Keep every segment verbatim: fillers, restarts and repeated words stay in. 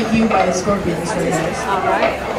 Like You by the Scorpions. All right.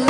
Little